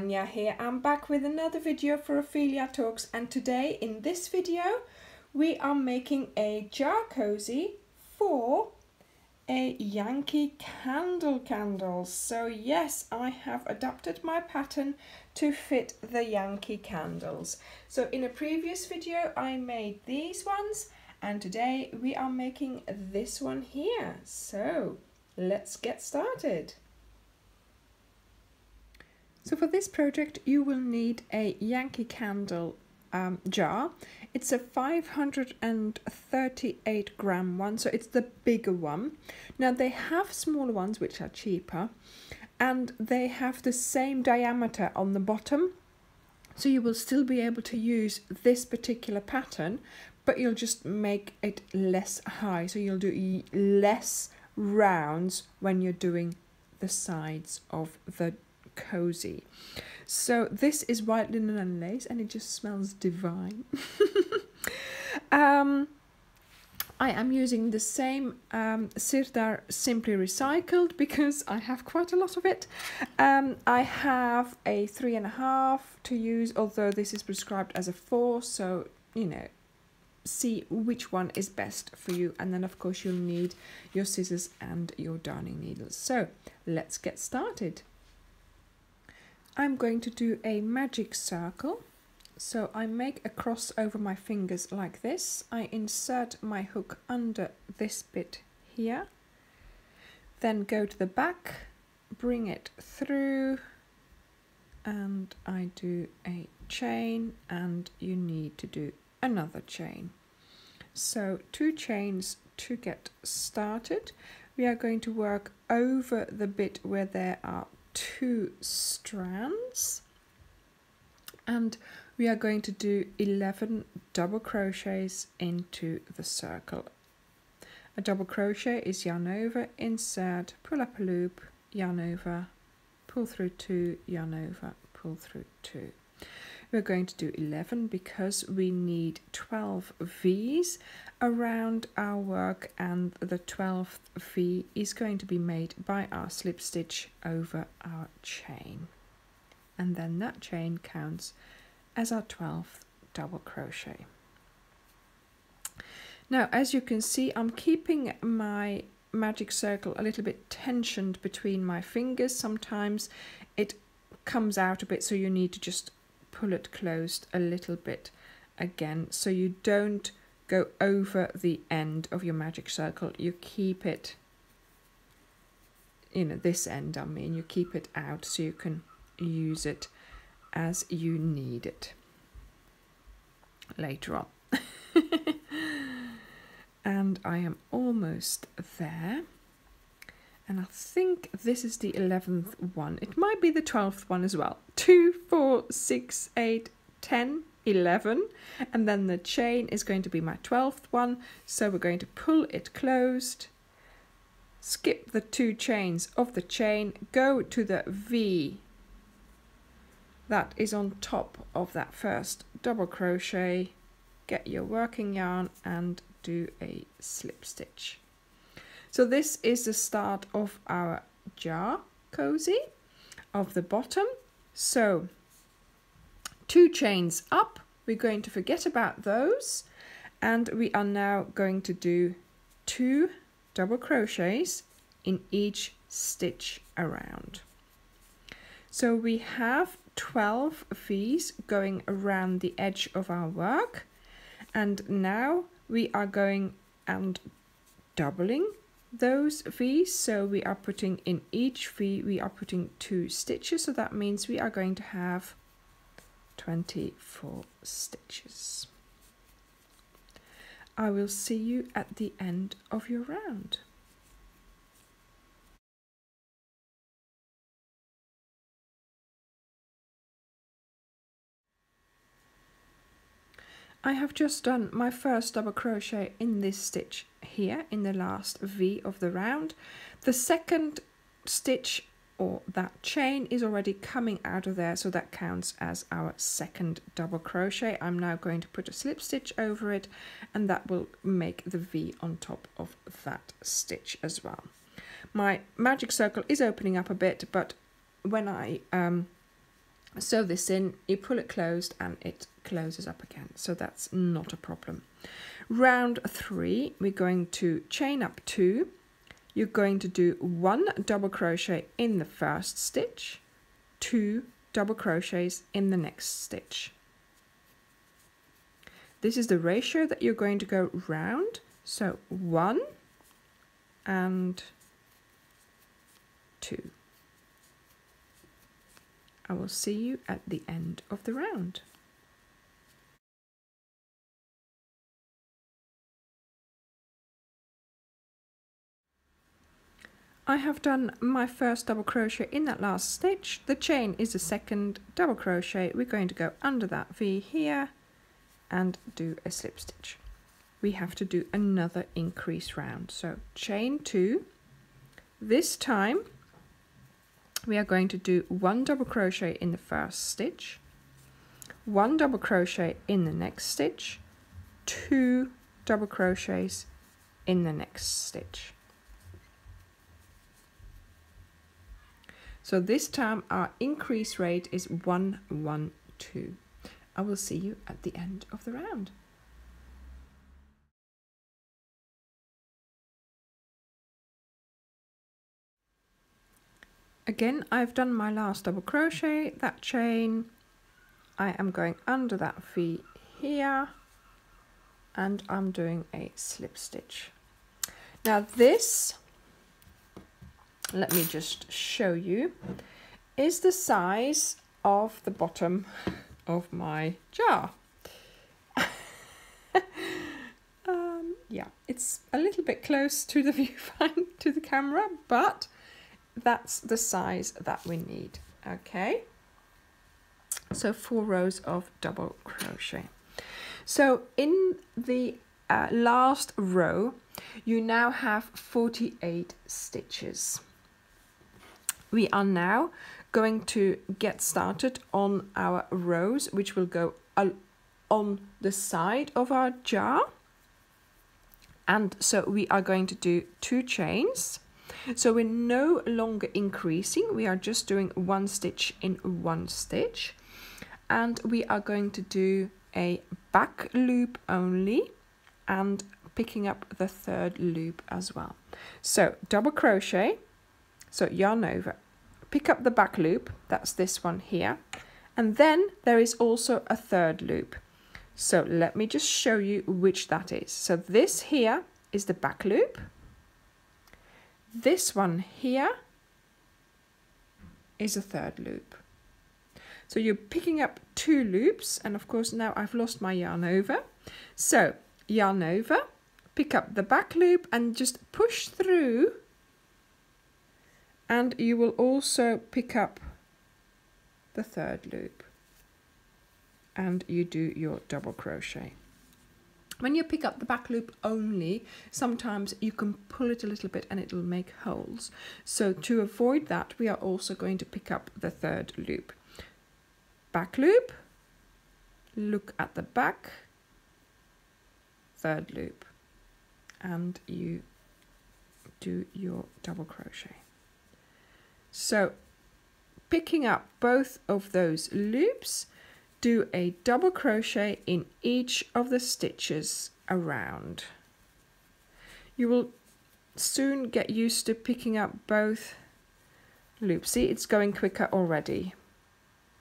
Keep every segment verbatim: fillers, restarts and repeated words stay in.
Anya here. I'm back with another video for Ophelia Talks, and today in this video we are making a jar cozy for a Yankee candle candle. So yes, I have adapted my pattern to fit the Yankee candles. So in a previous video I made these ones, and today we are making this one here. So let's get started. So for this project you will need a Yankee candle um, jar. It's a five hundred thirty-eight gram one, so it's the bigger one. Now they have smaller ones which are cheaper, and they have the same diameter on the bottom, so you will still be able to use this particular pattern, but you'll just make it less high, so you'll do less rounds when you're doing the sides of the cozy. So this is white linen and lace, and it just smells divine. um, I am using the same um, Sirdar Simply Recycled because I have quite a lot of it. Um, I have a three and a half to use, although this is prescribed as a four, so you know, see which one is best for you. And then of course you'll need your scissors and your darning needles. So let's get started. I'm going to do a magic circle. So I make a cross over my fingers like this. I insert my hook under this bit here, then go to the back, bring it through, and I do a chain, and you need to do another chain. So two chains to get started. We are going to work over the bit where there are two strands, and we are going to do eleven double crochets into the circle. A double crochet is yarn over, insert, pull up a loop, yarn over, pull through two, yarn over, pull through two. We're going to do eleven because we need twelve V's around our work, and the twelfth V is going to be made by our slip stitch over our chain, and then that chain counts as our twelfth double crochet. Now as you can see, I'm keeping my magic circle a little bit tensioned between my fingers. Sometimes it comes out a bit, so you need to just pull it closed a little bit again, so you don't go over the end of your magic circle. You keep it, you know, this end I mean, you keep it out so you can use it as you need it later on. And I am almost there, and I think this is the eleventh one. It might be the twelfth one as well. Two, four, six, eight, ten, eleven, and then the chain is going to be my twelfth one, so we're going to pull it closed, skip the two chains of the chain, go to the V that is on top of that first double crochet, get your working yarn and do a slip stitch. So this is the start of our jar cozy of the bottom. So two chains up, we're going to forget about those, and we are now going to do two double crochets in each stitch around. So we have twelve V's going around the edge of our work, and now we are going and doubling those V's. So we are putting in each V, we are putting two stitches, so that means we are going to have twenty-four stitches. I will see you at the end of your round. I have just done my first double crochet in this stitch here in the last V of the round. The second stitch, or that chain, is already coming out of there, so that counts as our second double crochet. I'm now going to put a slip stitch over it, and that will make the V on top of that stitch as well. My magic circle is opening up a bit, but when I um, sew this in, you pull it closed and it closes up again, so that's not a problem. Round three, we're going to chain up two. You're going to do one double crochet in the first stitch, two double crochets in the next stitch. This is the ratio that you're going to go round, so one and two. I will see you at the end of the round. I have done my first double crochet in that last stitch. The chain is the second double crochet. We're going to go under that V here and do a slip stitch. We have to do another increase round, so chain two. This time we are going to do one double crochet in the first stitch, one double crochet in the next stitch, two double crochets in the next stitch. So this time our increase rate is one, one, two. I will see you at the end of the round. Again, I've done my last double crochet, that chain. I am going under that V here and I'm doing a slip stitch. Now this, let me just show you, is the size of the bottom of my jar. um, yeah, it's a little bit close to the viewfinder, to the camera, but that's the size that we need. Okay, so four rows of double crochet. So in the uh, last row, you now have forty-eight stitches. We are now going to get started on our rows, which will go on the side of our jar. And so we are going to do two chains. So we're no longer increasing, we are just doing one stitch in one stitch. And we are going to do a back loop only and picking up the third loop as well. So double crochet, so yarn over, pick up the back loop, that's this one here, and then there is also a third loop. So let me just show you which that is. So this here is the back loop, this one here is a third loop. So you're picking up two loops, and of course now I've lost my yarn over. So yarn over, pick up the back loop and just push through. And you will also pick up the third loop and you do your double crochet. When you pick up the back loop only, sometimes you can pull it a little bit and it'll make holes. So to avoid that, we are also going to pick up the third loop. Back loop, look at the back, third loop, and you do your double crochet. So picking up both of those loops, do a double crochet in each of the stitches around. You will soon get used to picking up both loops. See, it's going quicker already.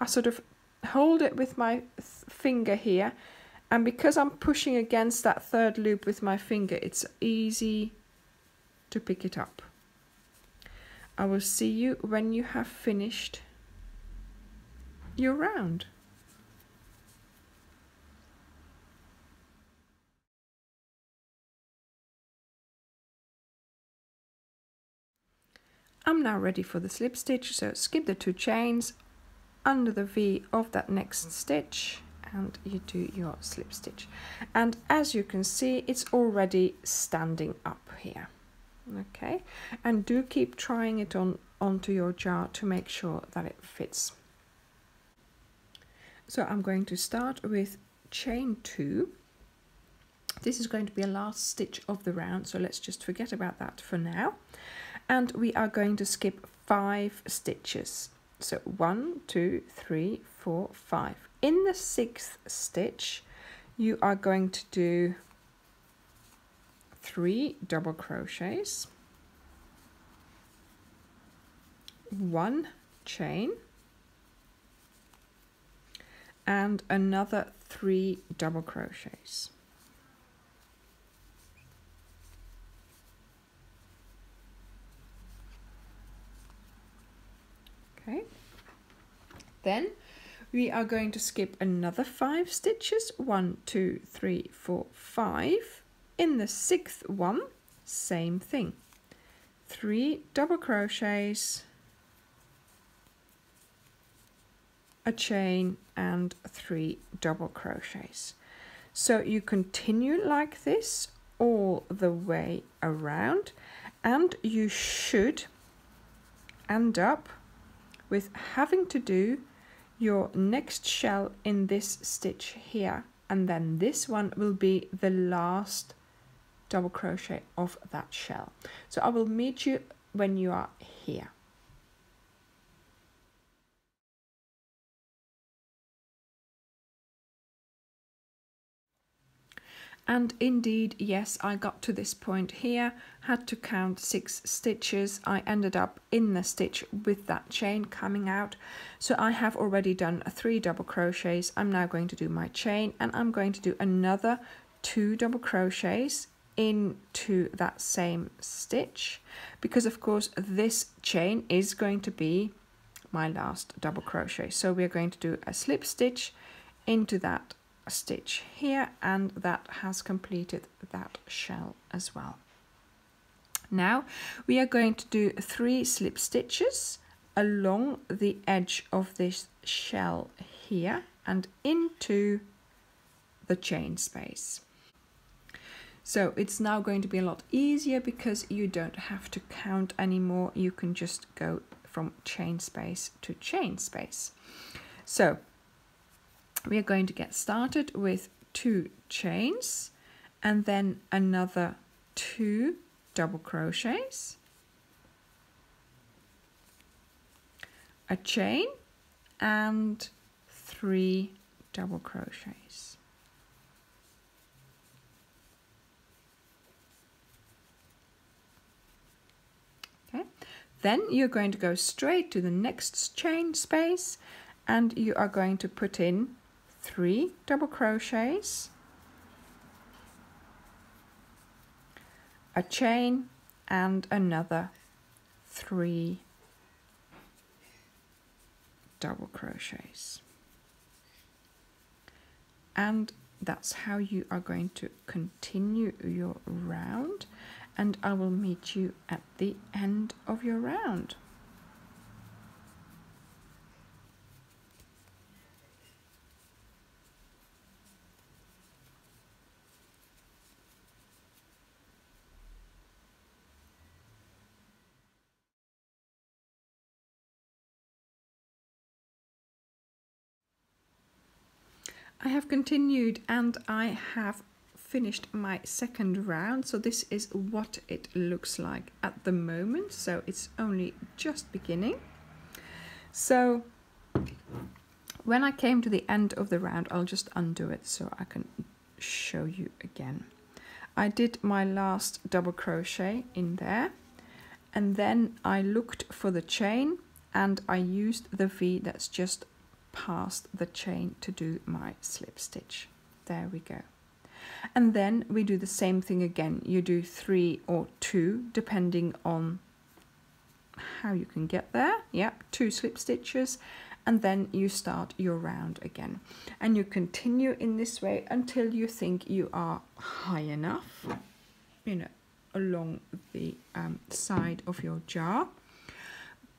I sort of hold it with my finger here, and because I'm pushing against that third loop with my finger, it's easy to pick it up. I will see you when you have finished your round. I'm now ready for the slip stitch, so skip the two chains under the V of that next stitch and you do your slip stitch. And as you can see, it's already standing up here. Okay, and do keep trying it on onto your jar to make sure that it fits. So I'm going to start with chain two. This is going to be a last stitch of the round, so let's just forget about that for now. And we are going to skip five stitches. So one, two, three, four, five. In the sixth stitch, you are going to do three double crochets, one chain, and another three double crochets. Okay, then we are going to skip another five stitches, one, two, three, four, five. In the sixth one, same thing, three double crochets, a chain, and three double crochets. So you continue like this all the way around, and you should end up with having to do your next shell in this stitch here, and then this one will be the last double crochet of that shell. So I will meet you when you are here. And indeed, yes, I got to this point here, had to count six stitches. I ended up in the stitch with that chain coming out. So I have already done three double crochets. I'm now going to do my chain, and I'm going to do another two double crochets into that same stitch, because of course this chain is going to be my last double crochet. So we're going to do a slip stitch into that stitch here, and that has completed that shell as well. Now we are going to do three slip stitches along the edge of this shell here and into the chain space. So it's now going to be a lot easier because you don't have to count anymore. You can just go from chain space to chain space. So we are going to get started with two chains and then another two double crochets, a chain, and three double crochets. Okay, then you're going to go straight to the next chain space and you are going to put in three double crochets, a chain, and another three double crochets. And that's how you are going to continue your round, and I will meet you at the end of your round. I have continued and I have finished my second round, so this is what it looks like at the moment. So it's only just beginning. So when I came to the end of the round, I'll just undo it so I can show you again. I did my last double crochet in there, and then I looked for the chain and I used the V that's just past the chain to do my slip stitch. There we go. And then we do the same thing again. You do three or two depending on how you can get there. Yep, two slip stitches, and then you start your round again, and you continue in this way until you think you are high enough, you know, along the um, side of your jar,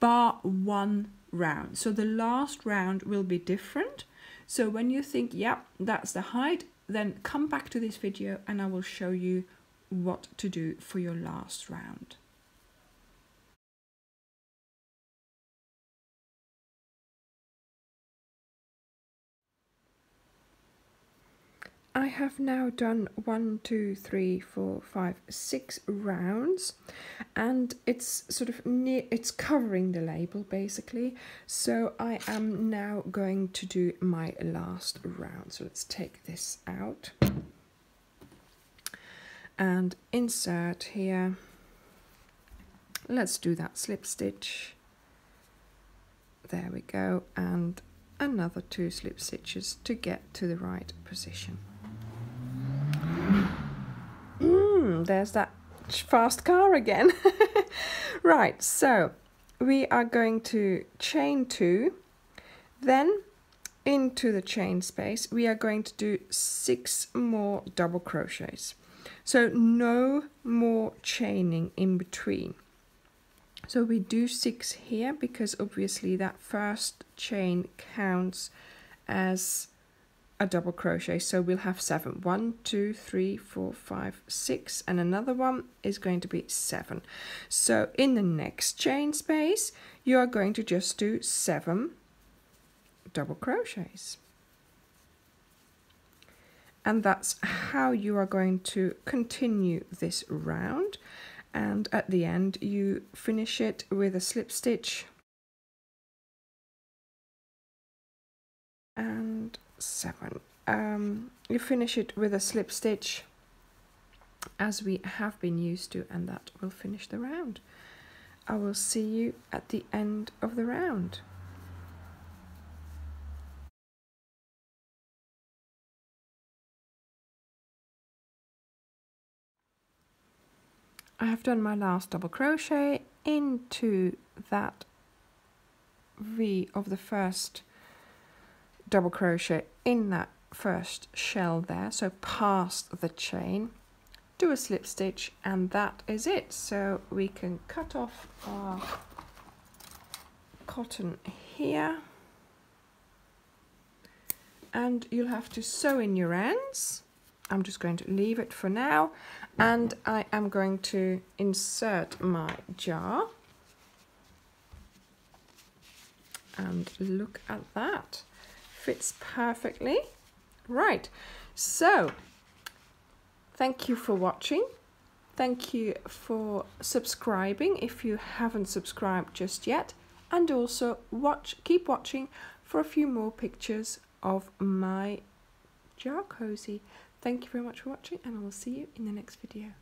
bar one round. So the last round will be different. So when you think, yep, that's the height, then come back to this video and I will show you what to do for your last round. I have now done one, two, three, four, five, six rounds, and it's sort of near, it's covering the label basically. So I am now going to do my last round. So let's take this out and insert here. Let's do that slip stitch. There we go, and another two slip stitches to get to the right position. Mm, there's that fast car again. Right, so we are going to chain two, then into the chain space we are going to do six more double crochets, so no more chaining in between. So we do six here because obviously that first chain counts as a double crochet, so we'll have seven. One, two, three, four, five, six, and another one is going to be seven. So in the next chain space, you are going to just do seven double crochets. And that's how you are going to continue this round. And at the end you finish it with a slip stitch and seven. Um, you finish it with a slip stitch as we have been used to, and that will finish the round. I will see you at the end of the round. I have done my last double crochet into that V of the first double crochet in that first shell there, so past the chain, do a slip stitch, and that is it. So we can cut off our cotton here, and you'll have to sew in your ends. I'm just going to leave it for now, and I am going to insert my jar, and look at that, fits perfectly. Right, so thank you for watching, thank you for subscribing if you haven't subscribed just yet, and also watch, keep watching for a few more pictures of my jar cozy. Thank you very much for watching, and I will see you in the next video.